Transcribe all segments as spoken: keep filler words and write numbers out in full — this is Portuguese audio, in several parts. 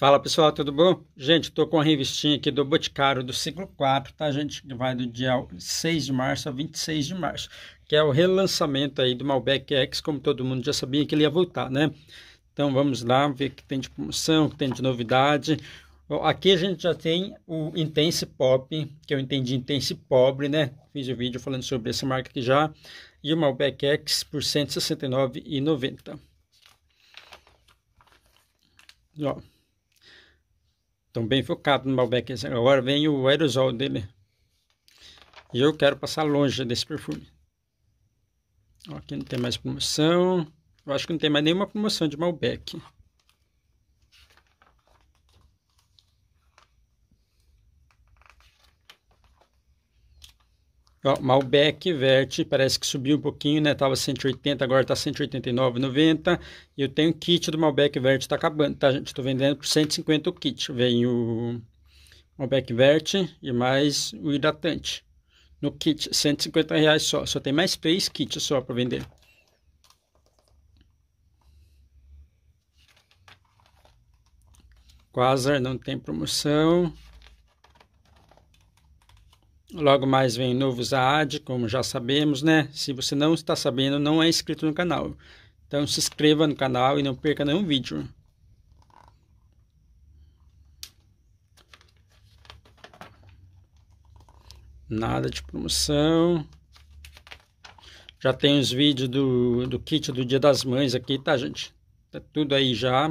Fala pessoal, tudo bom? Gente, estou com a revistinha aqui do Boticário do ciclo quatro, tá gente? Que vai do dia seis de março a vinte e seis de março, que é o relançamento aí do Malbec X, como todo mundo já sabia que ele ia voltar, né? Então vamos lá ver o que tem de promoção, o que tem de novidade. Bom, aqui a gente já tem o Intense Pop, que eu entendi Intense Pobre, né? Fiz o um vídeo falando sobre essa marca aqui já, e o Malbec X por cento e sessenta e nove reais e noventa centavos. Ó. Estão bem focados no Malbec. Agora vem o aerosol dele. E eu quero passar longe desse perfume. Ó, aqui não tem mais promoção. Eu acho que não tem mais nenhuma promoção de Malbec. Ó, Malbec Verte. Parece que subiu um pouquinho, né? Tava cento e oitenta, agora tá cento e oitenta e nove reais e noventa centavos. E eu tenho o kit do Malbec Verte, tá acabando, tá gente? Tô vendendo por cento e cinquenta o kit. Vem o Malbec Verte e mais o hidratante. No kit, cento e cinquenta reais só. Só tem mais três kits só pra vender. Quasar não tem promoção. Logo mais vem novo Zaad, como já sabemos, né? Se você não está sabendo, não é inscrito no canal. Então se inscreva no canal e não perca nenhum vídeo. Nada de promoção. Já tem os vídeos do, do kit do Dia das Mães aqui, tá gente? Tá tudo aí já.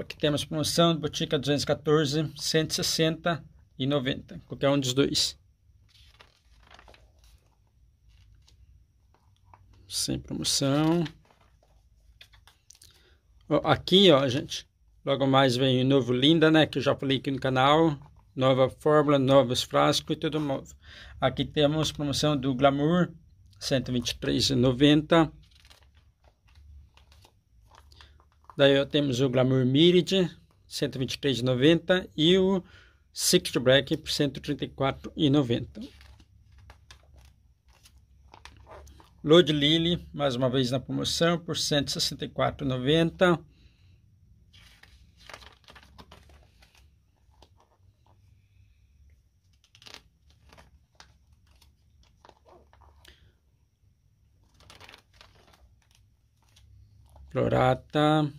Aqui temos promoção, Boticário duzentos e catorze, cento e sessenta reais e noventa centavos, qualquer um dos dois. Sem promoção. Ó, aqui, ó, gente, logo mais vem o novo Linda, né, que eu já falei aqui no canal. Nova fórmula, novos frascos e tudo novo. Aqui temos promoção do Glamour, cento e vinte e três reais e noventa centavos. Daí ó, temos o Glamour Mirage, cento e vinte e três reais e noventa centavos, e o Six Black por cento e trinta e quatro reais e noventa centavos. Lady Lily, mais uma vez na promoção, por cento e sessenta e quatro reais e noventa centavos. Florata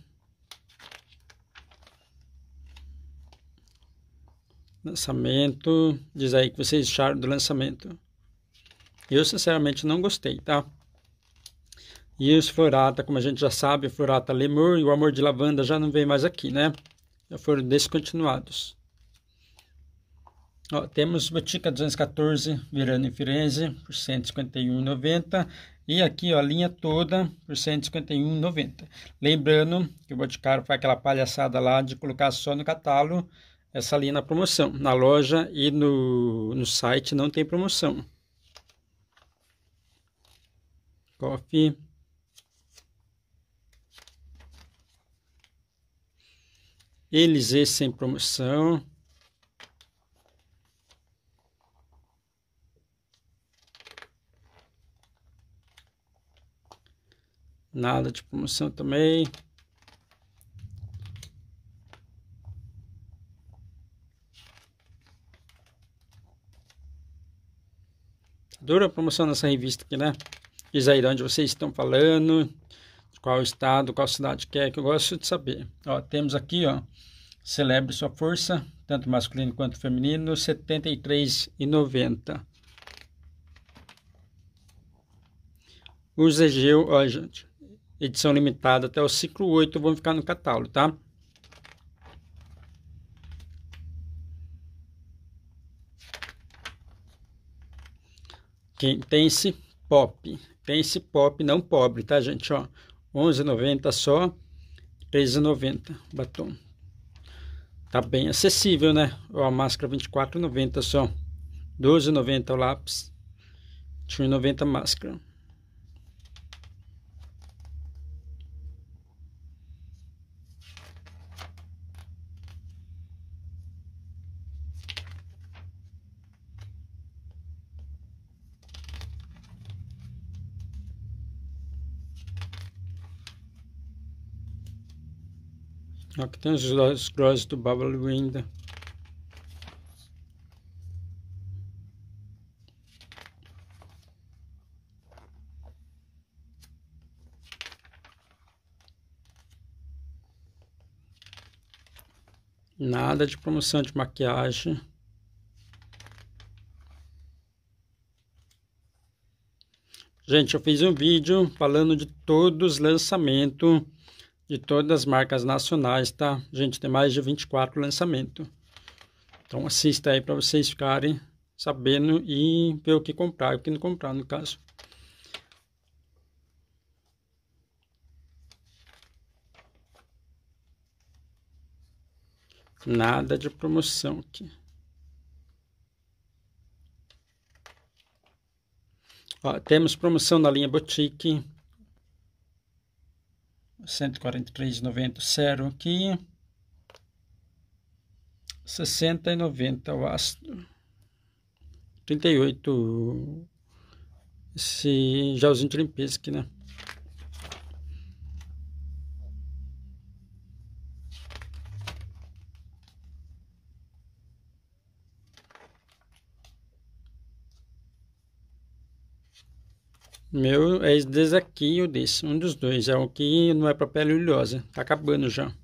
lançamento, diz aí que vocês acharam do lançamento. Eu sinceramente não gostei, tá? E os Florata, como a gente já sabe, Florata Lemur e o Amor de Lavanda já não vem mais aqui, né? Já foram descontinuados. Ó, temos Botica duzentos e catorze, Mirano Firenze, por cento e cinquenta e um reais e noventa centavos. E aqui, ó, a linha toda por cento e cinquenta e um reais e noventa centavos. Lembrando que o Boticário faz aquela palhaçada lá de colocar só no catálogo essa linha na promoção. Na loja e no, no site não tem promoção. Coffee. Elise sem promoção. Nada de promoção também. Dura a promoção nessa revista aqui, né? Diz aí de onde vocês estão falando, de qual estado, qual cidade que é, que eu gosto de saber. Ó, temos aqui, ó, Celebre Sua Força, tanto masculino quanto feminino, setenta e três reais e noventa centavos. O Zegeu, ó, gente, edição limitada até o ciclo oito, vão ficar no catálogo, tá? Intense Pop. Intense Pop não pobre, tá, gente? Ó, onze reais e noventa centavos só, treze reais e noventa centavos batom. Tá bem acessível, né? Ó, a máscara vinte e quatro reais e noventa centavos só, doze reais e noventa centavos o lápis, vinte e um reais e noventa centavos a máscara. Aqui tem os dois grossos do Bubble Wind. Nada de promoção de maquiagem. Gente, eu fiz um vídeo falando de todos os lançamentos de todas as marcas nacionais, tá? Gente, tem mais de vinte e quatro lançamentos. Então assista aí para vocês ficarem sabendo e ver o que comprar e o que não comprar, no caso. Nada de promoção aqui. Ó, temos promoção na linha Boutique. cento e quarenta e três e noventa aqui. sessenta e noventa o ácido. trinta e oito esse gelzinho de limpeza aqui, né? Meu é esse desse aqui ou desse, um dos dois, é o que não é para pele oleosa, tá acabando já.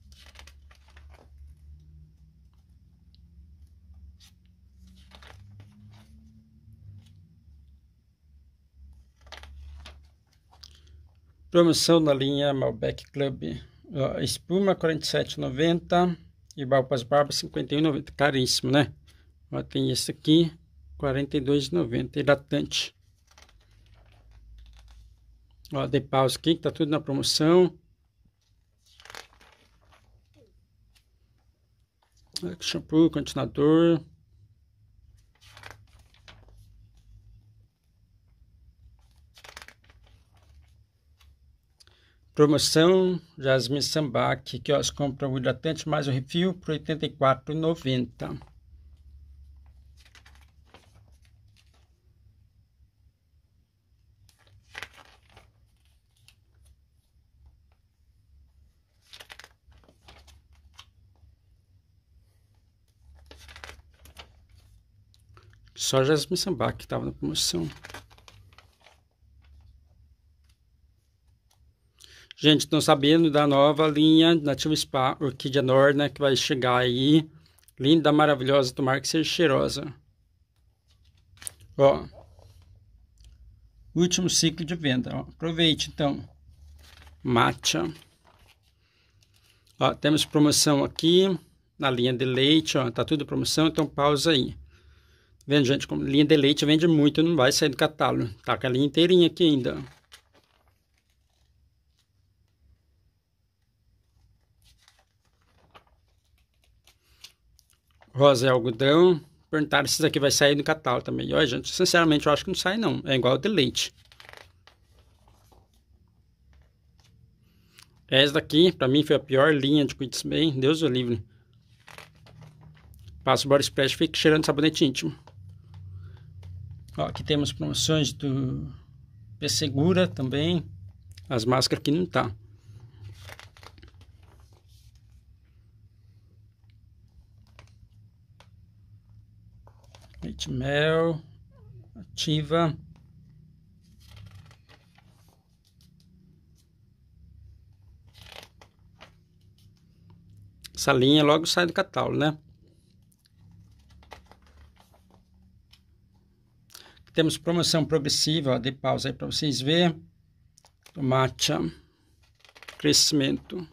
Promoção na linha Malbec Club, ó, espuma quarenta e sete e noventa e balpas barbas cinquenta e um e noventa, caríssimo, né? Ó, tem esse aqui, quarenta e dois e noventa, hidratante. Ó, dei pausa aqui, que tá tudo na promoção. Shampoo, condicionador. Promoção, Jasmine Sambac, que ó, você compra o hidratante mais o refil por oitenta e quatro e noventa. Só Jasmine Sambac que estava na promoção. Gente, estão sabendo da nova linha Nativa Spa Orquídea Norna, né, que vai chegar aí. Linda, maravilhosa, tomara que seja cheirosa. Ó, último ciclo de venda. Ó, aproveite então. Matcha. Ó, temos promoção aqui na linha de leite. Ó, tá tudo promoção, então pausa aí. Vendo, gente, como linha de leite vende muito, não vai sair do catálogo. Tá com a linha inteirinha aqui ainda. Rosa e algodão. Perguntaram se isso daqui vai sair do catálogo também. Olha, gente, sinceramente, eu acho que não sai, não. É igual ao de leite. Essa daqui, pra mim, foi a pior linha de cuidados bem. Deus o livre. Passa o body splash, fica cheirando sabonete íntimo. Ó, aqui temos promoções do P-Segura também. As máscaras que não tá. Leite mel. Ativa. Essa linha logo sai do catálogo, né? Temos promoção progressiva, ó, dei pausa aí para vocês verem. Matcha, crescimento.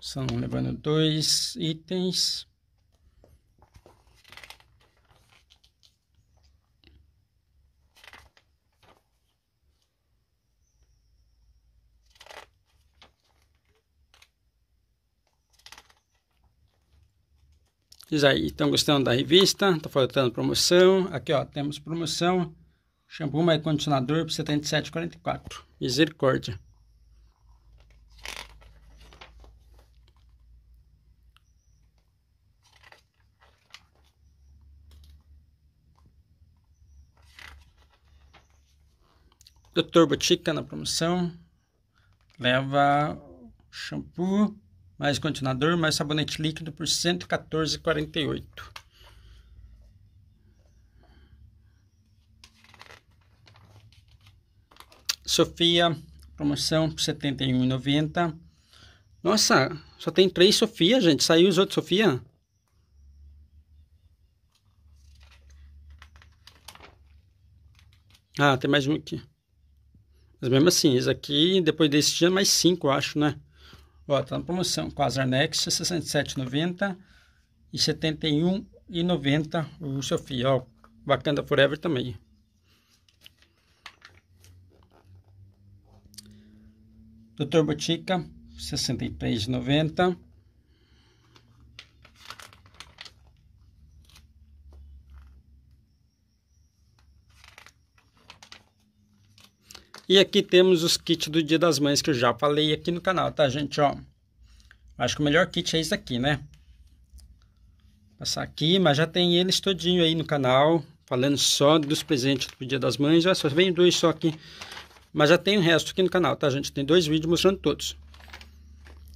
São levando dois itens. Diz aí, estão gostando da revista? Tá faltando promoção. Aqui, ó, temos promoção. Shampoo mais condicionador por setenta e sete e quarenta e quatro. Misericórdia. Doutor Botica na promoção. Leva shampoo, mais condicionador, mais sabonete líquido por cento e quatorze reais e quarenta e oito centavos. Sofia, promoção por setenta e um reais e noventa centavos. Nossa, só tem três Sofia, gente. Saiu os outros Sofia? Ah, tem mais um aqui. Mas mesmo assim, esse aqui, depois desse dia, mais cinco, eu acho, né? Ó, tá na promoção. Quasar Next, sessenta e sete reais e noventa centavos e setenta e um reais e noventa centavos o Sofia. Ó, Bacana Forever também. Doutor Botica, sessenta e três reais e noventa centavos. E aqui temos os kits do Dia das Mães, que eu já falei aqui no canal, tá, gente? Ó, acho que o melhor kit é esse aqui, né? Vou passar aqui, mas já tem eles todinho aí no canal, falando só dos presentes do Dia das Mães. Olha só, vem dois só aqui, mas já tem o resto aqui no canal, tá, gente? Tem dois vídeos mostrando todos.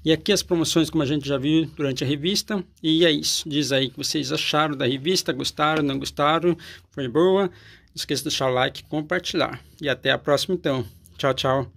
E aqui as promoções, como a gente já viu durante a revista. E é isso, diz aí o que vocês acharam da revista, gostaram, não gostaram, foi boa. Não esqueça de deixar o like e compartilhar. E até a próxima, então. Tchau, tchau.